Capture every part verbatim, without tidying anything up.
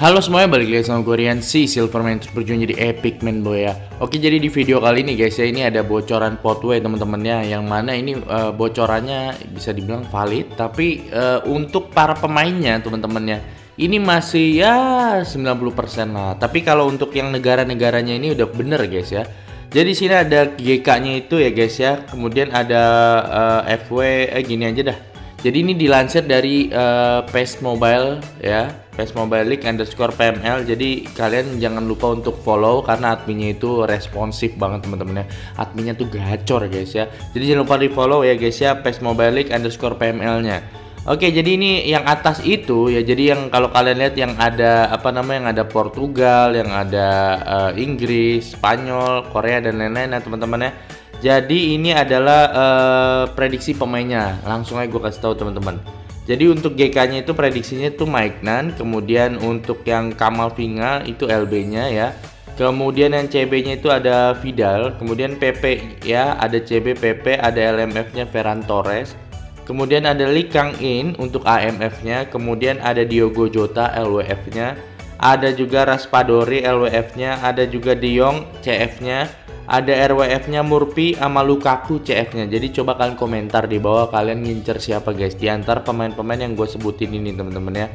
Halo semuanya, balik lagi sama gue Rian, si Silverman berjuang jadi epic man boy ya. Oke, jadi di video kali ini guys ya, ini ada bocoran potway teman-temannya, yang mana ini uh, bocorannya bisa dibilang valid, tapi uh, untuk para pemainnya teman-temannya ini masih ya sembilan puluh persen lah. Tapi kalau untuk yang negara-negaranya ini udah bener guys ya. Jadi sini ada G K-nya itu ya guys ya. Kemudian ada uh, F W, eh, gini aja dah. Jadi ini dilansir dari uh, Pace Mobile ya. Pace Mobile League underscore P M L. Jadi kalian jangan lupa untuk follow karena adminnya itu responsif banget teman-teman ya. Adminnya tuh gacor guys ya. Jadi jangan lupa di follow ya guys ya, Pace Mobile League underscore P M L-nya. Oke, jadi ini yang atas itu ya. Jadi yang kalau kalian lihat yang ada apa namanya, yang ada Portugal, yang ada uh, Inggris, Spanyol, Korea dan lain-lain ya teman-teman ya. Jadi ini adalah uh, prediksi pemainnya. Langsung aja gue kasih tahu teman-teman. Jadi untuk G K-nya itu prediksinya itu Maignan, kemudian untuk yang Kamavinga itu L B-nya ya. Kemudian yang C B-nya itu ada Vidal, kemudian Pepe ya, ada C B Pepe, ada L M F-nya Ferran Torres. Kemudian ada Likangin untuk A M F-nya, kemudian ada Diogo Jota L W F-nya, ada juga Raspadori L W F-nya, ada juga De Jong C F-nya, ada R W F-nya Murphy Amalukaku C F-nya. Jadi coba kalian komentar di bawah, kalian ngincer siapa guys di antar pemain-pemain yang gue sebutin ini teman-teman ya.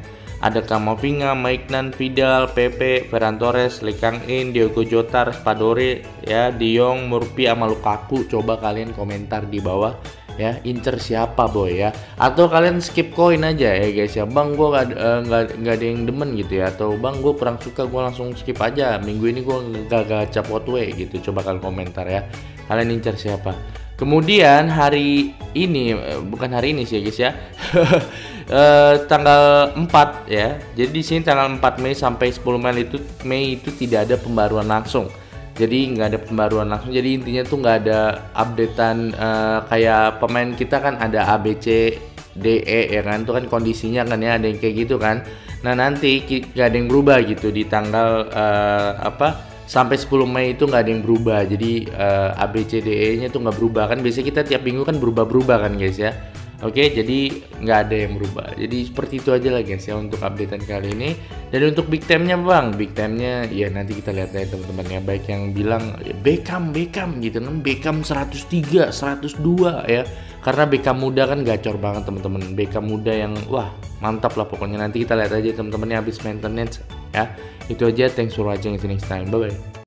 Ada Kamavinga, Maicon, Vidal, Pepe, Ferran Torres, Likangin, Diogo Jota, Raspadori ya, De Jong, Murphy Amalukaku. Coba kalian komentar di bawah ya, incer siapa boy ya. Atau kalian skip koin aja ya guys ya. Bang, gue gak, uh, gak, gak ada yang demen gitu ya. Atau bang, gue kurang suka, gue langsung skip aja. Minggu ini gue gak gacha potway gitu. Coba kalian komentar ya, kalian incer siapa. Kemudian hari ini, bukan hari ini sih ya guys ya, eh, tanggal empat ya. Jadi di sini tanggal empat Mei sampai sepuluh Mei itu Mei itu tidak ada pembaruan langsung. Jadi nggak ada pembaruan langsung. Jadi intinya tuh nggak ada updatean uh, kayak pemain kita kan ada A B C D E ya kan, itu kan kondisinya kan ya, ada yang kayak gitu kan. Nah nanti nggak ada yang berubah gitu di tanggal uh, apa? Sampai sepuluh Mei itu nggak ada yang berubah. Jadi uh, A B C D E nya tuh nggak berubah kan. Biasanya kita tiap minggu kan berubah-berubah kan guys ya. Oke, jadi nggak ada yang berubah. Jadi seperti itu aja lah guys ya untuk updatean kali ini. Dan untuk big time-nya bang, big time-nya ya nanti kita lihat aja teman-teman ya. Baik yang bilang Beckham, Beckham gitu, Beckham seratus tiga, seratus dua ya. Karena Beckham muda kan gacor banget teman-teman. Beckham muda yang wah mantap lah pokoknya. Nanti kita lihat aja teman-temannya habis maintenance ya. Itu aja, thanks for watching, see you next time, bye bye.